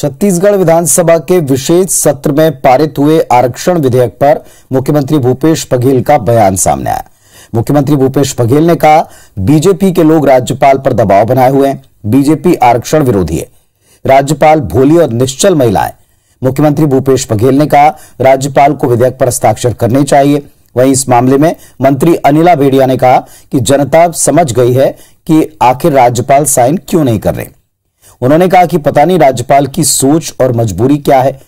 छत्तीसगढ़ विधानसभा के विशेष सत्र में पारित हुए आरक्षण विधेयक पर मुख्यमंत्री भूपेश बघेल का बयान सामने आया। मुख्यमंत्री भूपेश बघेल ने कहा, बीजेपी के लोग राज्यपाल पर दबाव बनाए हुए हैं। बीजेपी आरक्षण विरोधी है। राज्यपाल भोली और निश्चल महिलाएं। मुख्यमंत्री भूपेश बघेल ने कहा, राज्यपाल को विधेयक पर हस्ताक्षर करने चाहिए। वहीं इस मामले में मंत्री अनिला भेड़िया ने कहा कि जनता समझ गई है कि आखिर राज्यपाल साइन क्यों नहीं कर रहे। उन्होंने कहा कि पता नहीं राज्यपाल की सोच और मजबूरी क्या है,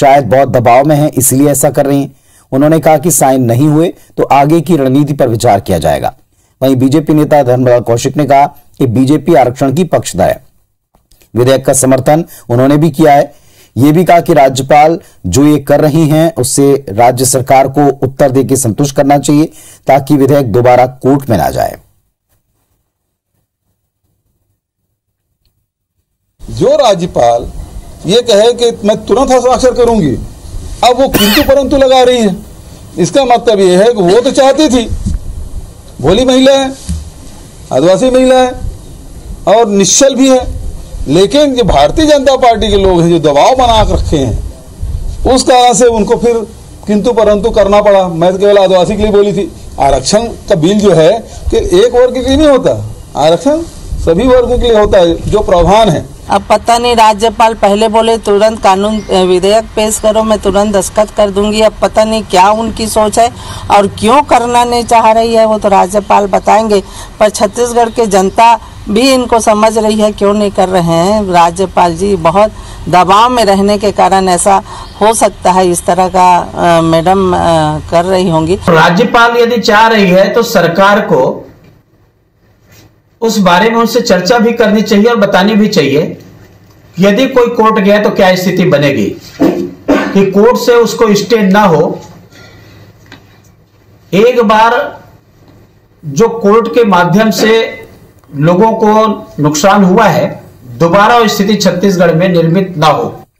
शायद बहुत दबाव में है इसलिए ऐसा कर रही हैं। उन्होंने कहा कि साइन नहीं हुए तो आगे की रणनीति पर विचार किया जाएगा। वहीं बीजेपी नेता धरमलाल कौशिक ने कहा कि बीजेपी आरक्षण की पक्षधर है। विधेयक का समर्थन उन्होंने भी किया है। ये भी कहा कि राज्यपाल जो ये कर रही हैं उससे राज्य सरकार को उत्तर देकर संतुष्ट करना चाहिए ताकि विधेयक दोबारा कोर्ट में ना जाए। जो राज्यपाल ये कहे कि मैं तुरंत हस्ताक्षर करूंगी, अब वो किंतु परंतु लगा रही है, इसका मतलब ये है कि वो तो चाहती थी। भोली महिला है, आदिवासी महिला है और निश्चल भी है, लेकिन जो भारतीय जनता पार्टी के लोग हैं जो दबाव बना रखे हैं उस कारण से उनको फिर किंतु परंतु करना पड़ा। मैं तो केवल आदिवासी के लिए बोली थी। आरक्षण का बिल जो है कि एक वर्ग के लिए नहीं होता, आरक्षण सभी वर्गों के लिए होता है जो प्रावधान है। अब पता नहीं, राज्यपाल पहले बोले तुरंत कानून विधेयक पेश करो, मैं तुरंत दस्तखत कर दूंगी। अब पता नहीं क्या उनकी सोच है और क्यों करना नहीं चाह रही है, वो तो राज्यपाल बताएंगे। पर छत्तीसगढ़ के जनता भी इनको समझ रही है, क्यों नहीं कर रहे हैं। राज्यपाल जी बहुत दबाव में रहने के कारण ऐसा हो सकता है, इस तरह का मैडम कर रही होंगी। राज्यपाल यदि चाह रही है तो सरकार को उस बारे में उनसे चर्चा भी करनी चाहिए और बतानी भी चाहिए। यदि कोई कोर्ट गया तो क्या स्थिति बनेगी कि कोर्ट से उसको स्टे ना हो। एक बार जो कोर्ट के माध्यम से लोगों को नुकसान हुआ है, दोबारा स्थिति छत्तीसगढ़ में निर्मित ना हो।